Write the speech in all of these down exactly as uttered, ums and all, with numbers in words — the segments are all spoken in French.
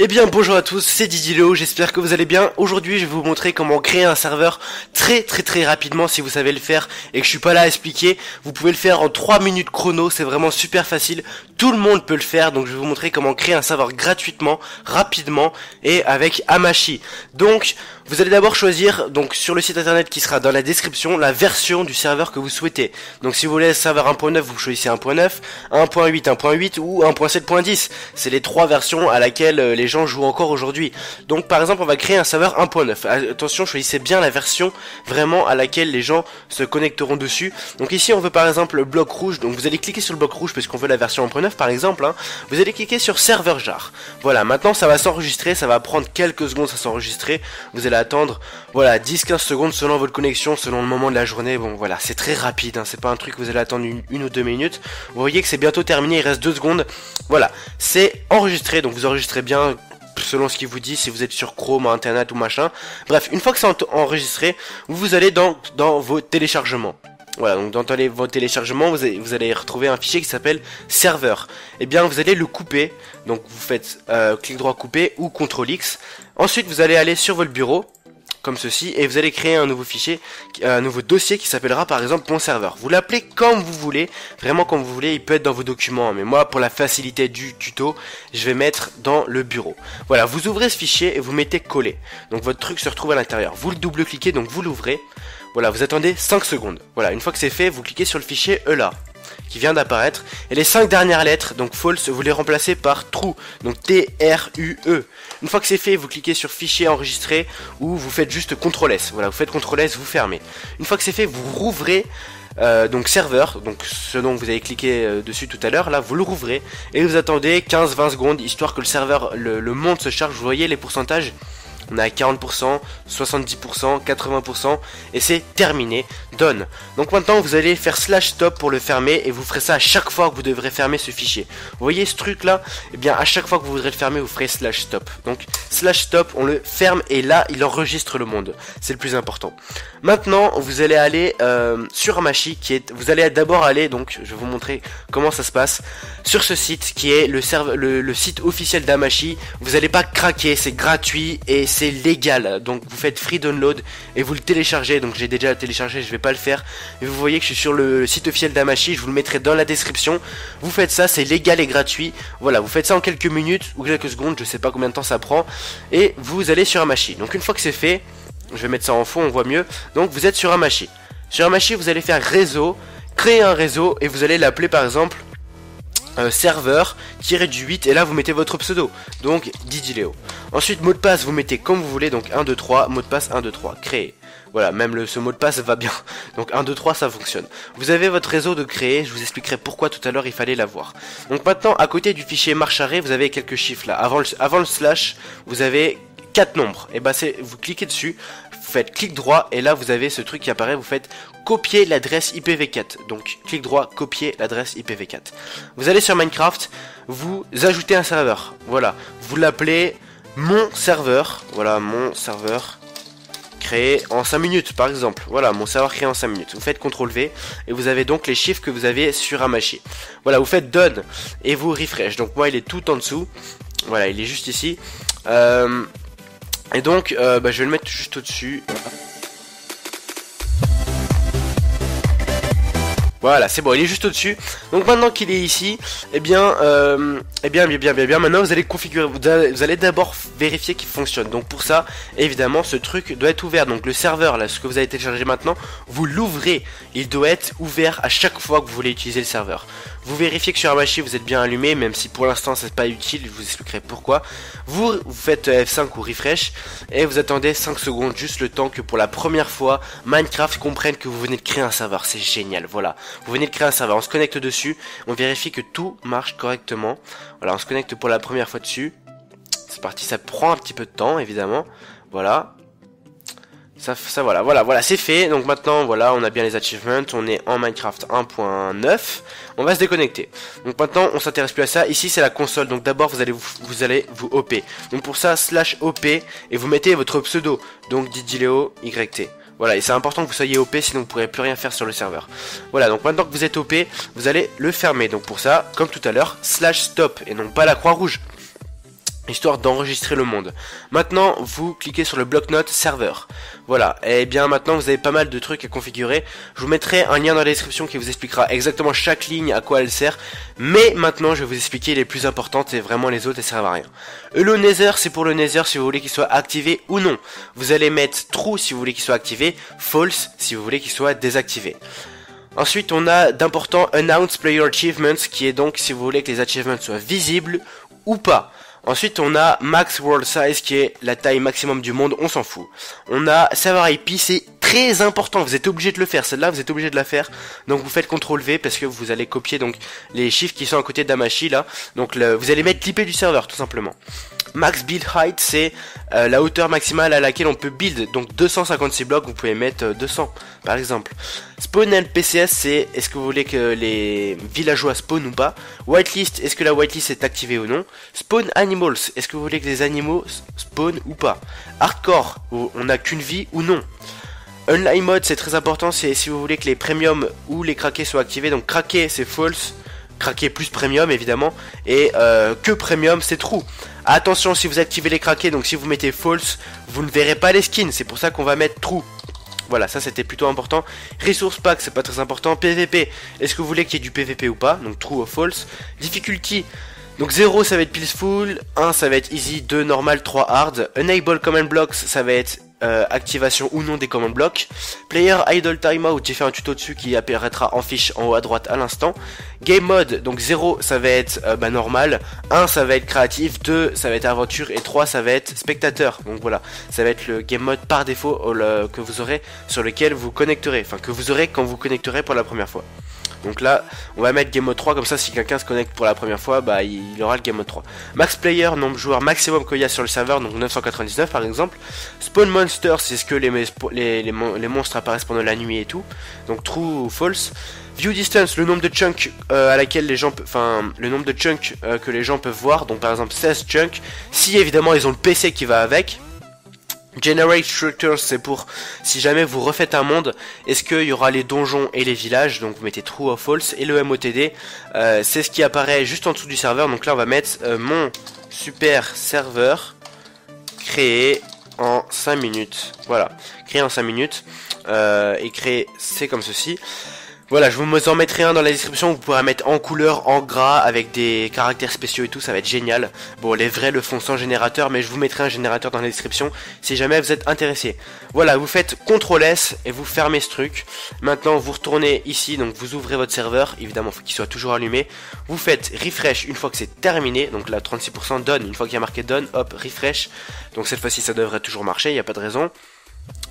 Eh bien bonjour à tous, c'est Didileo, j'espère que vous allez bien. Aujourd'hui je vais vous montrer comment créer un serveur très très très rapidement. Si vous savez le faire et que je suis pas là à expliquer, vous pouvez le faire en trois minutes chrono, c'est vraiment super facile, tout le monde peut le faire. Donc je vais vous montrer comment créer un serveur gratuitement, rapidement et avec Hamachi. Donc vous allez d'abord choisir, donc sur le site internet qui sera dans la description, la version du serveur que vous souhaitez. Donc si vous voulez serveur un point neuf, vous choisissez un point neuf, un point huit, un point huit ou un point sept point dix, c'est les trois versions à laquelle euh, les gens jouent encore aujourd'hui. Donc par exemple on va créer un serveur un point neuf, attention choisissez bien la version vraiment à laquelle les gens se connecteront dessus. Donc ici on veut par exemple le bloc rouge, donc vous allez cliquer sur le bloc rouge parce qu'on veut la version un point neuf par exemple, hein. Vous allez cliquer sur serveur jar, voilà, maintenant ça va s'enregistrer, ça va prendre quelques secondes à s'enregistrer, vous allez attendre voilà dix quinze secondes selon votre connexion, selon le moment de la journée. Bon voilà, c'est très rapide, hein. C'est pas un truc que vous allez attendre une, une ou deux minutes, vous voyez que c'est bientôt terminé, il reste deux secondes, voilà, c'est enregistré, donc vous enregistrez bien selon ce qu'il vous dit, si vous êtes sur Chrome, Internet ou machin. Bref, une fois que c'est en enregistré, vous allez dans, dans vos téléchargements. Voilà, donc dans les, vos téléchargements, vous allez, vous allez retrouver un fichier qui s'appelle serveur. Et bien, vous allez le couper. Donc, vous faites euh, clic droit couper ou contrôle X. Ensuite, vous allez aller sur votre bureau, comme ceci, et vous allez créer un nouveau fichier, un nouveau dossier qui s'appellera par exemple mon serveur. Vous l'appelez comme vous voulez, vraiment comme vous voulez, il peut être dans vos documents, mais moi pour la facilité du tuto, je vais mettre dans le bureau. Voilà, vous ouvrez ce fichier et vous mettez coller. Donc votre truc se retrouve à l'intérieur. Vous le double-cliquez, donc vous l'ouvrez. Voilà, vous attendez cinq secondes. Voilà, une fois que c'est fait, vous cliquez sur le fichier E L A qui vient d'apparaître, et les cinq dernières lettres, donc false, vous les remplacez par true, donc T R U E. Une fois que c'est fait, vous cliquez sur fichier enregistré, ou vous faites juste contrôle S, voilà, vous faites contrôle S, vous fermez. Une fois que c'est fait, vous rouvrez, euh, donc serveur, donc ce dont vous avez cliqué euh, dessus tout à l'heure, là, vous le rouvrez, et vous attendez quinze vingt secondes, histoire que le serveur, le, le monde se charge, vous voyez les pourcentages ? On est à quarante pour cent, soixante-dix pour cent, quatre-vingts pour cent et c'est terminé, done. Donc maintenant vous allez faire slash stop pour le fermer et vous ferez ça à chaque fois que vous devrez fermer ce fichier. Vous voyez ce truc là, et eh bien à chaque fois que vous voudrez le fermer vous ferez slash stop. Donc slash stop, on le ferme et là il enregistre le monde, c'est le plus important. Maintenant vous allez aller euh, sur Hamachi qui est, vous allez d'abord aller, donc je vais vous montrer comment ça se passe, sur ce site qui est le, serve, le, le site officiel d'Hamachi. Vous n'allez pas craquer, c'est gratuit et c'est c'est légal, donc vous faites free download et vous le téléchargez. Donc j'ai déjà téléchargé, je vais pas le faire, mais vous voyez que je suis sur le site officiel d'Hamachi, je vous le mettrai dans la description. Vous faites ça, c'est légal et gratuit, voilà, vous faites ça en quelques minutes ou quelques secondes, je sais pas combien de temps ça prend, et vous allez sur Hamachi. Donc une fois que c'est fait, je vais mettre ça en fond, on voit mieux. Donc vous êtes sur Hamachi, sur Hamachi vous allez faire réseau, créer un réseau et vous allez l'appeler par exemple Euh, serveur tiré du huit, et là vous mettez votre pseudo, donc Didileo. Ensuite mot de passe, vous mettez comme vous voulez, donc un deux trois, mot de passe un deux trois, créer. Voilà, même le, ce mot de passe va bien, donc un deux trois ça fonctionne. Vous avez votre réseau de créer, je vous expliquerai pourquoi tout à l'heure il fallait l'avoir. Donc maintenant à côté du fichier marche arrêt vous avez quelques chiffres là, avant le, avant le slash vous avez quatre nombres, et bah c'est, vous cliquez dessus, vous faites clic droit et là vous avez ce truc qui apparaît, vous faites copier l'adresse I P v quatre, donc clic droit, copier l'adresse I P v quatre. Vous allez sur Minecraft, vous ajoutez un serveur, voilà, vous l'appelez mon serveur, voilà, mon serveur créé en cinq minutes par exemple, voilà, mon serveur créé en cinq minutes, vous faites contrôle V et vous avez donc les chiffres que vous avez sur Hamachi. Voilà, vous faites done et vous refresh, donc moi il est tout en dessous, voilà, il est juste ici, euh... et donc euh, bah, je vais le mettre juste au dessus. Voilà, c'est bon, il est juste au dessus. Donc maintenant qu'il est ici, eh bien, euh, eh bien, bien, bien, bien, bien, maintenant vous allez configurer, vous allez d'abord vérifier qu'il fonctionne. Donc pour ça, évidemment, ce truc doit être ouvert. Donc le serveur, là, ce que vous avez téléchargé maintenant, vous l'ouvrez. Il doit être ouvert à chaque fois que vous voulez utiliser le serveur. Vous vérifiez que sur Hamachi vous êtes bien allumé, même si pour l'instant c'est pas utile, je vous expliquerai pourquoi. Vous, vous faites F cinq ou refresh et vous attendez cinq secondes, juste le temps que pour la première fois Minecraft comprenne que vous venez de créer un serveur. C'est génial, voilà. Vous venez de créer un serveur, on se connecte dessus, on vérifie que tout marche correctement. Voilà, on se connecte pour la première fois dessus. C'est parti, ça prend un petit peu de temps évidemment. Voilà. Ça, ça voilà, voilà, voilà, c'est fait. Donc maintenant, voilà, on a bien les achievements, on est en Minecraft un point neuf. On va se déconnecter. Donc maintenant, on s'intéresse plus à ça. Ici, c'est la console. Donc d'abord, vous allez vous, vous allez vous O P. Donc pour ça, slash O P et vous mettez votre pseudo. Donc Didileo Y T. Voilà, et c'est important que vous soyez O P, sinon vous ne pourrez plus rien faire sur le serveur. Voilà, donc maintenant que vous êtes O P, vous allez le fermer. Donc pour ça, comme tout à l'heure, slash stop et non pas la croix rouge. histoire d'enregistrer le monde. Maintenant, vous cliquez sur le bloc-notes serveur. Voilà, et bien maintenant vous avez pas mal de trucs à configurer. Je vous mettrai un lien dans la description qui vous expliquera exactement chaque ligne à quoi elle sert. Mais maintenant je vais vous expliquer les plus importantes et vraiment les autres elles servent à rien. Le nether, c'est pour le nether si vous voulez qu'il soit activé ou non. Vous allez mettre true si vous voulez qu'il soit activé, false si vous voulez qu'il soit désactivé. Ensuite on a d'importants announce player achievements qui est donc si vous voulez que les achievements soient visibles ou pas. Ensuite on a max world size qui est la taille maximum du monde, on s'en fout. On a server I P, c'est très important, vous êtes obligé de le faire, celle-là vous êtes obligé de la faire. Donc vous faites contrôle V parce que vous allez copier donc les chiffres qui sont à côté d'Hamachi là. Donc le, vous allez mettre l'I P du serveur tout simplement. Max build height c'est euh, la hauteur maximale à laquelle on peut build. Donc deux cent cinquante-six blocs, vous pouvez mettre euh, deux cents par exemple. Spawn and P C S c'est est-ce que vous voulez que les villageois spawnent ou pas. Whitelist, est-ce que la whitelist est activée ou non. Spawn animals, est-ce que vous voulez que les animaux spawnent ou pas. Hardcore, on n'a qu'une vie ou non. Online mode c'est très important, c'est si vous voulez que les premiums ou les craqués soient activés. Donc craqué c'est false, craqué plus premium évidemment, et euh, que premium c'est true. Attention si vous activez les craqués, donc si vous mettez false, vous ne verrez pas les skins, c'est pour ça qu'on va mettre true. Voilà, ça c'était plutôt important. Resource pack, c'est pas très important. P V P, est-ce que vous voulez qu'il y ait du P V P ou pas. Donc true ou false. Difficulty, donc zéro ça va être peaceful, un ça va être easy, deux normal, trois hard. Enable command blocks, ça va être euh, activation ou non des command blocks. Player idle timeout, j'ai fait un tuto dessus qui apparaîtra en fiche en haut à droite à l'instant. Game mode, donc zéro ça va être euh, bah, normal, un ça va être créatif, deux ça va être aventure et trois ça va être spectateur. Donc voilà, ça va être le game mode par défaut le, que vous aurez sur lequel vous connecterez, enfin que vous aurez quand vous connecterez pour la première fois. Donc là, on va mettre game mode trois, comme ça si quelqu'un se connecte pour la première fois, bah il aura le game mode trois. Max player, nombre de joueurs maximum qu'il y a sur le serveur, donc neuf cent quatre-vingt-dix-neuf par exemple. Spawn monsters, c'est ce que les, les, les, mon les monstres apparaissent pendant la nuit et tout, donc true ou false. View distance, le nombre de chunks euh, à laquelle les gens, enfin le nombre de chunks euh, que les gens peuvent voir, donc par exemple seize chunks, si évidemment ils ont le P C qui va avec. Generate Structures, c'est pour si jamais vous refaites un monde, est-ce qu'il y aura les donjons et les villages, donc vous mettez true ou false. Et le M O T D, euh, c'est ce qui apparaît juste en dessous du serveur, donc là on va mettre euh, mon super serveur créé en cinq minutes. Voilà, créé en cinq minutes, euh, et créé c'est comme ceci. Voilà, je vous en mettrai un dans la description, vous pourrez mettre en couleur, en gras, avec des caractères spéciaux et tout, ça va être génial. Bon, les vrais le font sans générateur, mais je vous mettrai un générateur dans la description si jamais vous êtes intéressé. Voilà, vous faites contrôle S et vous fermez ce truc. Maintenant, vous retournez ici, donc vous ouvrez votre serveur, évidemment, il faut qu'il soit toujours allumé. Vous faites refresh une fois que c'est terminé, donc là, trente-six pour cent done, une fois qu'il y a marqué done, hop, refresh. Donc cette fois-ci, ça devrait toujours marcher, il n'y a pas de raison.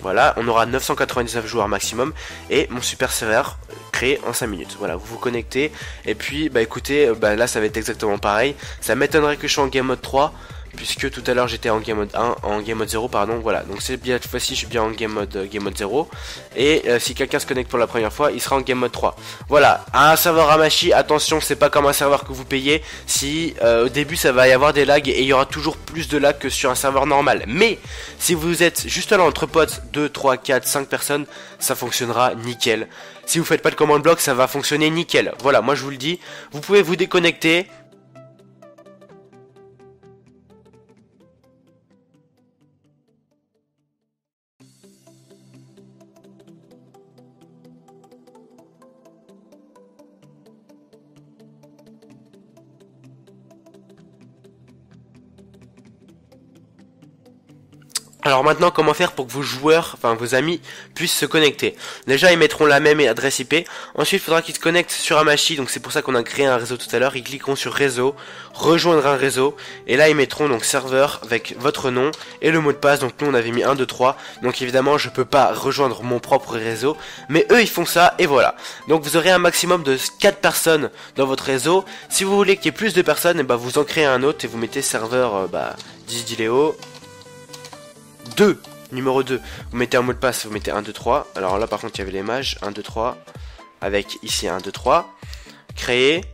Voilà, on aura neuf cent quatre-vingt-dix-neuf joueurs maximum et mon super serveur créé en cinq minutes. Voilà, vous vous connectez et puis bah écoutez, bah là ça va être exactement pareil. Ça m'étonnerait que je sois en game mode trois puisque tout à l'heure j'étais en game mode un, en game mode zéro pardon. Voilà, donc c'est bien, cette fois-ci je suis bien en game mode game mode zéro et euh, si quelqu'un se connecte pour la première fois, il sera en game mode trois. Voilà, un serveur Hamachi, attention, c'est pas comme un serveur que vous payez. Si euh, au début ça va y avoir des lags et il y aura toujours plus de lags que sur un serveur normal. Mais si vous êtes juste là entre potes deux, trois, quatre, cinq personnes, ça fonctionnera nickel. Si vous faites pas de command block, ça va fonctionner nickel. Voilà, moi je vous le dis, vous pouvez vous déconnecter. Alors maintenant, comment faire pour que vos joueurs, enfin vos amis, puissent se connecter. Déjà, ils mettront la même adresse I P. Ensuite, il faudra qu'ils se connectent sur Hamachi. Donc c'est pour ça qu'on a créé un réseau tout à l'heure. Ils cliqueront sur réseau, rejoindre un réseau. Et là, ils mettront donc serveur avec votre nom et le mot de passe. Donc nous, on avait mis un, deux, trois. Donc évidemment, je peux pas rejoindre mon propre réseau. Mais eux, ils font ça et voilà. Donc vous aurez un maximum de quatre personnes dans votre réseau. Si vous voulez qu'il y ait plus de personnes, et bah, vous en créez un autre et vous mettez serveur euh, bah, Didileo deux, numéro deux, vous mettez un mot de passe, vous mettez un, deux, trois, alors là par contre il y avait les mages, un, deux, trois, avec ici un, deux, trois, créer,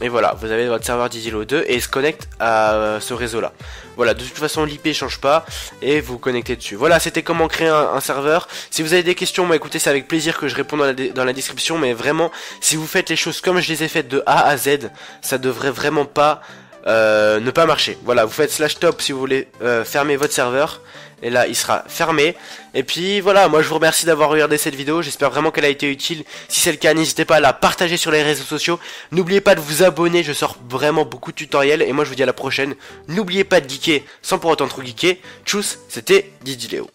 et voilà, vous avez votre serveur Didileo deux et il se connecte à ce réseau là. Voilà, de toute façon l'I P change pas et vous, vous connectez dessus. Voilà, c'était comment créer un, un serveur. Si vous avez des questions, bah, écoutez, c'est avec plaisir que je réponds dans la, dans la description, mais vraiment, si vous faites les choses comme je les ai faites de A à Z, ça devrait vraiment pas euh, ne pas marcher. Voilà, vous faites slash top si vous voulez euh, fermer votre serveur. Et là il sera fermé. Et puis voilà, moi je vous remercie d'avoir regardé cette vidéo. J'espère vraiment qu'elle a été utile. Si c'est le cas, n'hésitez pas à la partager sur les réseaux sociaux. N'oubliez pas de vous abonner, je sors vraiment beaucoup de tutoriels. Et moi je vous dis à la prochaine. N'oubliez pas de geeker sans pour autant trop geeker. Tchuss, c'était Didileo.